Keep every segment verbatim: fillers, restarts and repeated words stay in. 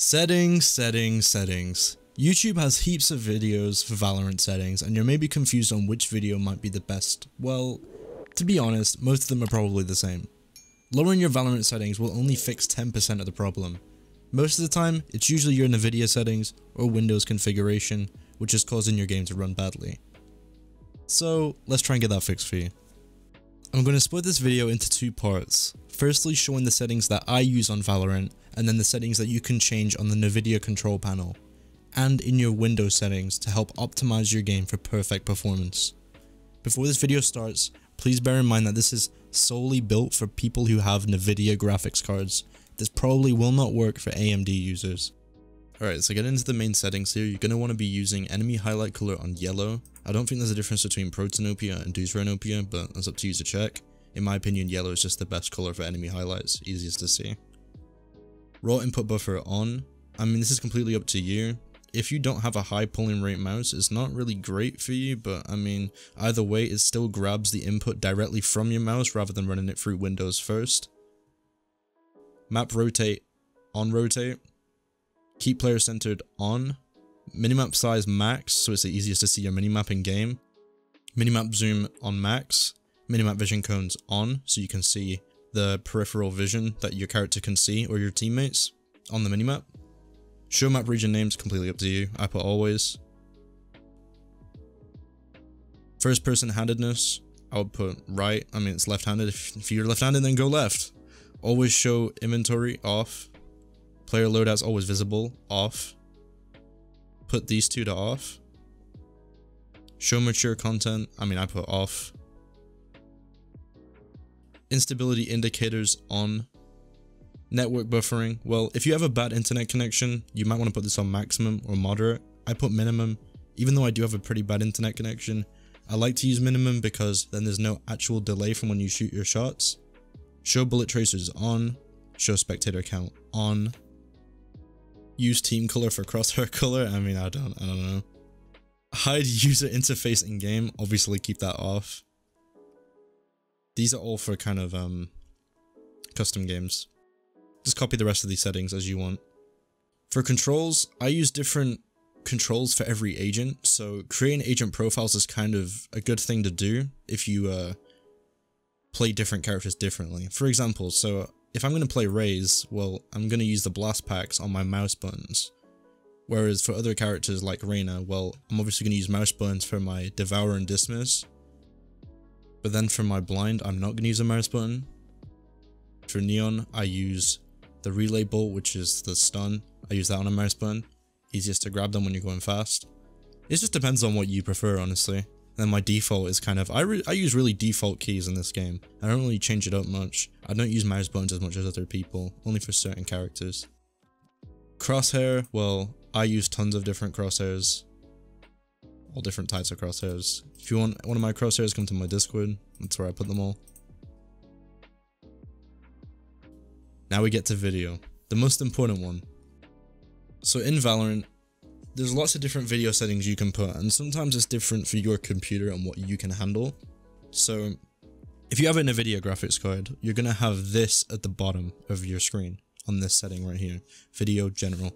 Settings, settings, settings. YouTube has heaps of videos for Valorant settings, and you're maybe confused on which video might be the best. Well, to be honest, most of them are probably the same. Lowering your Valorant settings will only fix ten percent of the problem. Most of the time, it's usually your Nvidia settings or Windows configuration, which is causing your game to run badly. So let's try and get that fixed for you. I'm going to split this video into two parts, firstly showing the settings that I use on Valorant, and then the settings that you can change on the Nvidia control panel, and in your Windows settings to help optimize your game for perfect performance. Before this video starts, please bear in mind that this is solely built for people who have Nvidia graphics cards. This probably will not work for A M D users. Alright, so getting into the main settings here, you're going to want to be using enemy highlight color on yellow. I don't think there's a difference between protanopia and deuteranopia, but that's up to you to check. In my opinion, yellow is just the best color for enemy highlights, easiest to see. Raw input buffer on. I mean, this is completely up to you. If you don't have a high polling rate mouse, it's not really great for you, but I mean, either way, it still grabs the input directly from your mouse rather than running it through Windows first. Map rotate on rotate. Keep player centered on. Minimap size max, so it's the easiest to see your minimap in game. Minimap zoom on max. Minimap vision cones on, so you can see the peripheral vision that your character can see or your teammates on the minimap. Show map region names, completely up to you. I put always. First person handedness, I would put right. I mean, it's left handed. If you're left handed, then go left. Always show inventory off. Player loadouts always visible off. Put these two to off. Show mature content. I mean, I put off. Instability indicators on. Network buffering, well, if you have a bad internet connection, you might want to put this on maximum or moderate. I put minimum, even though I do have a pretty bad internet connection. I like to use minimum because then there's no actual delay from when you shoot your shots. Show bullet tracers on, show spectator count on. Use team color for crosshair color, I mean, I don't, I don't know. Hide user interface in game, obviously keep that off. These are all for kind of um, custom games. Just copy the rest of these settings as you want. For controls, I use different controls for every agent, so creating agent profiles is kind of a good thing to do if you uh, play different characters differently. For example, so if I'm going to play Raze, well, I'm going to use the blast packs on my mouse buttons. Whereas for other characters like Reyna, well, I'm obviously going to use mouse buttons for my Devour and Dismiss. But then for my Blind, I'm not going to use a mouse button. For Neon, I use the relay bolt, which is the stun. I use that on a mouse button. Easiest to grab them when you're going fast. It just depends on what you prefer, honestly. And then my default is kind of, I, re I use really default keys in this game. I don't really change it up much. I don't use mouse buttons as much as other people, only for certain characters. Crosshair, well, I use tons of different crosshairs. All different types of crosshairs. If you want one of my crosshairs, come to my Discord. That's where I put them all. Now we get to video, the most important one. So in Valorant, there's lots of different video settings you can put, and sometimes it's different for your computer and what you can handle. So if you have a Nvidia graphics card, you're going to have this at the bottom of your screen on this setting right here, video general.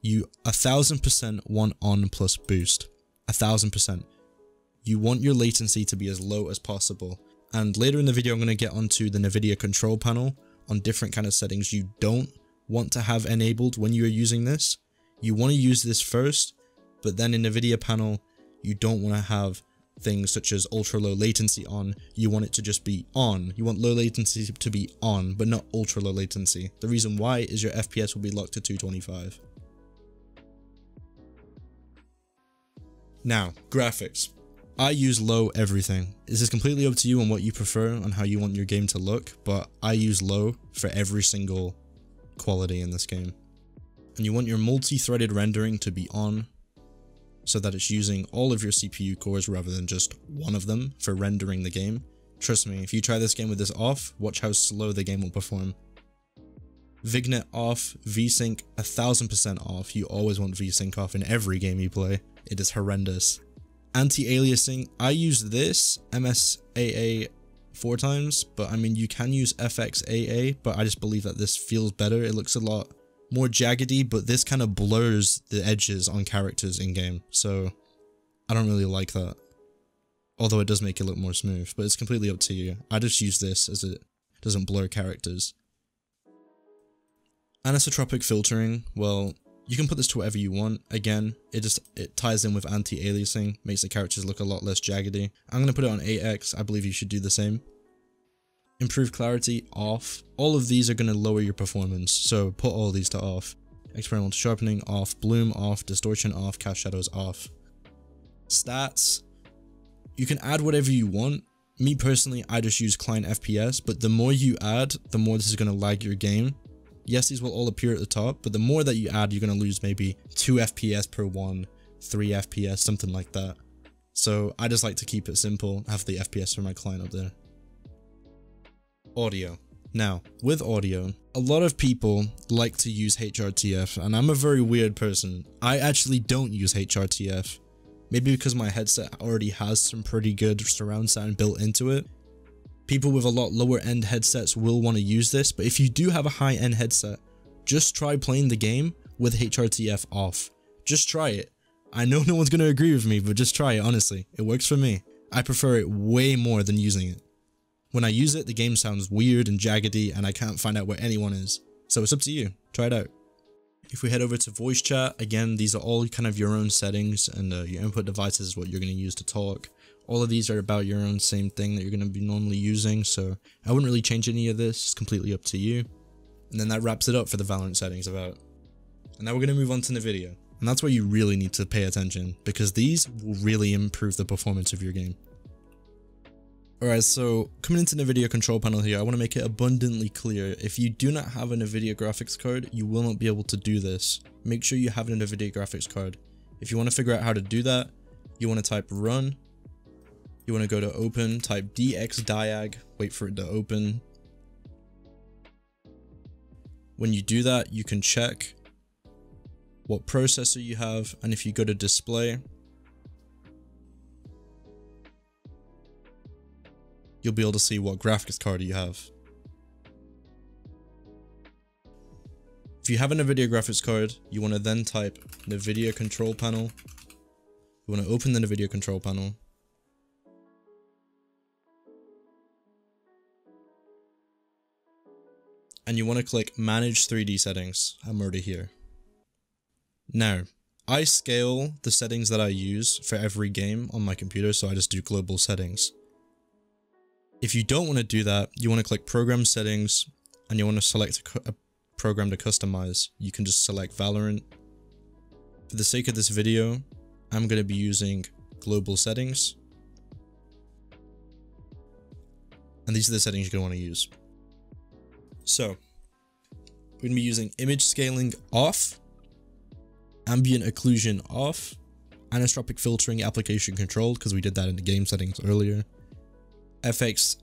You one thousand percent want on plus boost, one thousand percent. You want your latency to be as low as possible. And later in the video, I'm going to get onto the Nvidia control panel, on different kind of settings you don't want to have enabled when you're using this. You want to use this first, but then in the Nvidia panel, you don't want to have things such as ultra low latency on. You want it to just be on. You want low latency to be on, but not ultra low latency. The reason why is your F P S will be locked to two twenty-five. Now, graphics. I use low everything. This is completely up to you on what you prefer and how you want your game to look, but I use low for every single quality in this game. And you want your multi-threaded rendering to be on so that it's using all of your C P U cores rather than just one of them for rendering the game. Trust me, if you try this game with this off, watch how slow the game will perform. Vignette off, VSync one thousand percent off. You always want VSync off in every game you play. It is horrendous. Anti-aliasing, I use this M S A A four times, but I mean you can use F X A A, but I just believe that this feels better. It looks a lot more jaggedy, but this kind of blurs the edges on characters in-game, so I don't really like that. Although it does make it look more smooth, but it's completely up to you. I just use this as it doesn't blur characters. Anisotropic filtering, well, you can put this to whatever you want. Again, it just it ties in with anti-aliasing, makes the characters look a lot less jaggedy. I'm going to put it on eight X, I believe you should do the same. Improve clarity, off. All of these are going to lower your performance, so put all these to off. Experimental sharpening, off. Bloom, off. Distortion, off. Cast shadows, off. Stats, you can add whatever you want. Me personally, I just use client F P S, but the more you add, the more this is going to lag your game. Yes, these will all appear at the top, but the more that you add, you're going to lose maybe two F P S per one, three F P S, something like that. So I just like to keep it simple, have the F P S for my client up there. Audio. Now, with audio, a lot of people like to use H R T F, and I'm a very weird person. I actually don't use H R T F. Maybe because my headset already has some pretty good surround sound built into it. People with a lot lower end headsets will want to use this, but if you do have a high end headset, just try playing the game with H R T F off. Just try it. I know no one's going to agree with me, but just try it, honestly. It works for me. I prefer it way more than using it. When I use it, the game sounds weird and jaggedy and I can't find out where anyone is. So it's up to you. Try it out. If we head over to voice chat, again, these are all kind of your own settings, and uh, your input devices is what you're going to use to talk. All of these are about your own same thing that you're going to be normally using, so I wouldn't really change any of this, it's completely up to you. And then that wraps it up for the Valorant settings about. And now we're going to move on to Nvidia, and that's where you really need to pay attention, because these will really improve the performance of your game. Alright, so coming into Nvidia control panel here, I want to make it abundantly clear, if you do not have a Nvidia graphics card, you will not be able to do this. Make sure you have an Nvidia graphics card. If you want to figure out how to do that, you want to type run, you want to go to open, type dxdiag, wait for it to open. When you do that, you can check what processor you have, and if you go to display, you'll be able to see what graphics card you have. If you have an Nvidia graphics card, you want to then type Nvidia control panel. You want to open the Nvidia control panel. And you want to click manage three D settings. I'm already here. Now, I scale the settings that I use for every game on my computer, so I just do global settings. If you don't want to do that, you want to click program settings and you want to select a program to customize. You can just select Valorant. For the sake of this video, I'm going to be using global settings. And these are the settings you're going to want to use. So, we're going to be using image scaling off, ambient occlusion off, anisotropic filtering application controlled because we did that in the game settings earlier. F X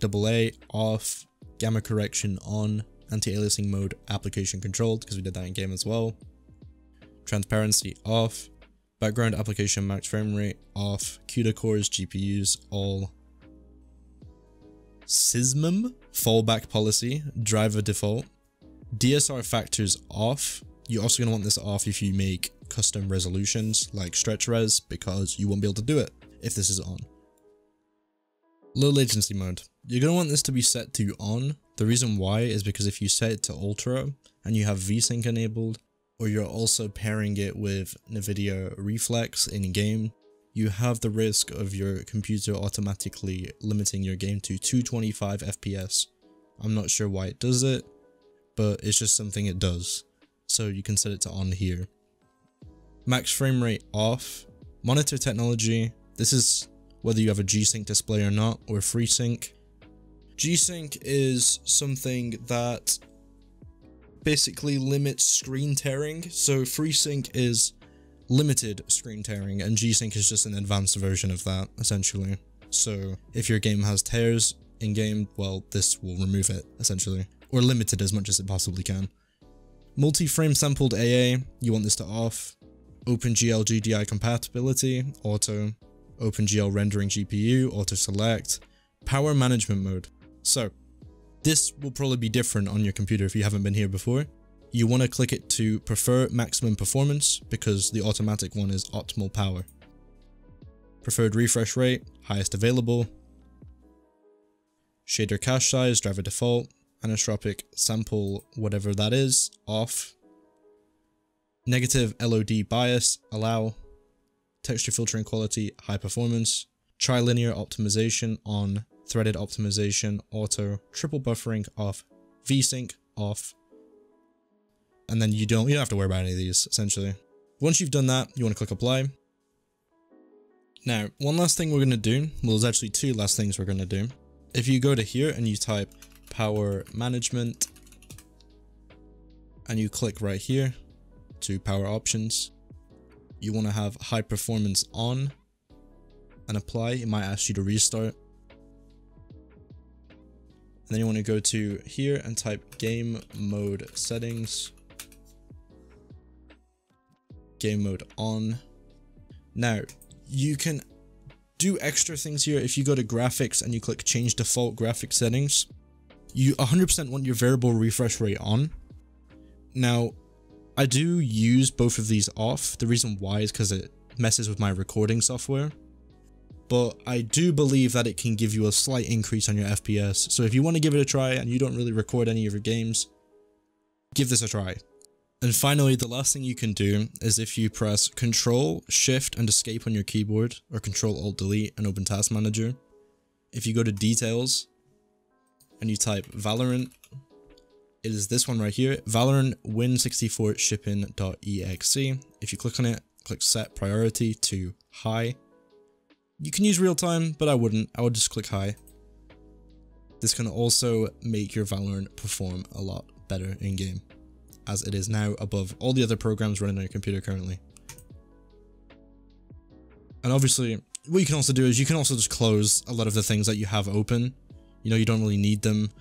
double A off, gamma correction on, anti-aliasing mode application controlled because we did that in game as well, transparency off, background application max frame rate off, CUDA cores, G P Us all, S I S M M fallback policy, driver default, D S R factors off. You're also going to want this off if you make custom resolutions like stretch res because you won't be able to do it if this is on. Low latency mode. You're going to want this to be set to on. The reason why is because if you set it to ultra and you have VSync enabled, or you're also pairing it with Nvidia Reflex in game, you have the risk of your computer automatically limiting your game to two twenty-five F P S. I'm not sure why it does it, but it's just something it does. So you can set it to on here. Max frame rate off. Monitor technology. This is whether you have a G-Sync display or not, or FreeSync. G-Sync is something that basically limits screen tearing. So FreeSync is limited screen tearing, and G-Sync is just an advanced version of that, essentially. So if your game has tears in-game, well, this will remove it, essentially, or limit it as much as it possibly can. Multi-frame sampled A A, you want this to off. OpenGL G D I compatibility, auto. OpenGL rendering G P U, auto select, power management mode. So this will probably be different on your computer if you haven't been here before. you want to click it to prefer maximum performance because the automatic one is optimal power. Preferred refresh rate, highest available. Shader cache size, driver default. Anisotropic sample, whatever that is, off. Negative L O D bias, allow. Texture filtering quality, high performance. Trilinear optimization on, threaded optimization, auto. Triple buffering off, FreeSync off. And then you don't, you don't have to worry about any of these, essentially. Once you've done that, you want to click apply. Now, one last thing we're going to do, well, there's actually two last things we're going to do. If you go to here and you type power management, and you click right here to power options, you want to have high performance on and apply. It might ask you to restart. And then you want to go to here and type game mode settings, game mode on. Now, you can do extra things here. If you go to graphics and you click change default graphic settings, you one hundred percent want your variable refresh rate on. Now, I do use both of these off. The reason why is because it messes with my recording software, but I do believe that it can give you a slight increase on your F P S. So if you want to give it a try and you don't really record any of your games, give this a try. And finally, the last thing you can do is if you press Control, Shift, and Escape on your keyboard, or Control, Alt, Delete, and open Task Manager. If you go to Details, and you type Valorant, it is this one right here, Valorant Win sixty-four Shipping.exe. If you click on it, click Set Priority to High. You can use real time, but I wouldn't. I would just click High. This can also make your Valorant perform a lot better in game, as it is now above all the other programs running on your computer currently. And obviously, what you can also do is you can also just close a lot of the things that you have open. You know, you don't really need them,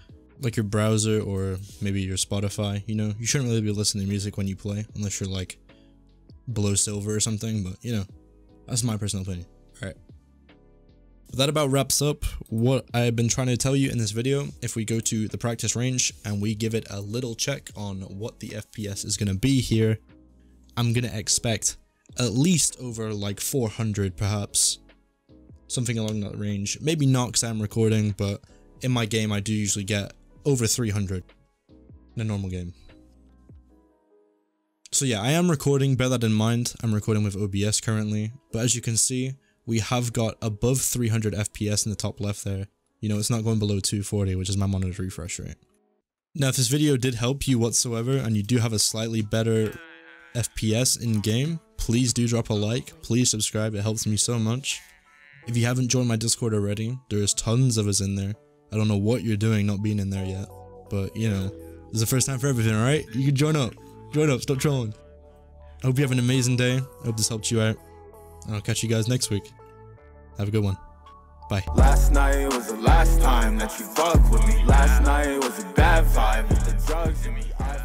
like your browser or maybe your Spotify. You know, you shouldn't really be listening to music when you play, unless you're like below silver or something, but you know, that's my personal opinion. All right. But that about wraps up what I've been trying to tell you in this video. If we go to the practice range and we give it a little check on what the F P S is going to be here, I'm going to expect at least over like four hundred, perhaps something along that range. Maybe not because I'm recording, but in my game, I do usually get over three hundred in a normal game. So yeah, I am recording, bear that in mind. I'm recording with O B S currently, but as you can see, we have got above three hundred F P S in the top left there. You know, it's not going below two forty, which is my monitor refresh rate. Now, if this video did help you whatsoever, and you do have a slightly better F P S in game, please do drop a like, please subscribe, it helps me so much. If you haven't joined my Discord already, there is tons of us in there. I don't know what you're doing not being in there yet, but you know, this is the first time for everything, alright? You can join up, join up, stop trolling. I hope you have an amazing day, I hope this helped you out. And I'll catch you guys next week. Have a good one. Bye. Last night was the last time that you fucked with me. Last night was a bad vibe with the drugs in me. I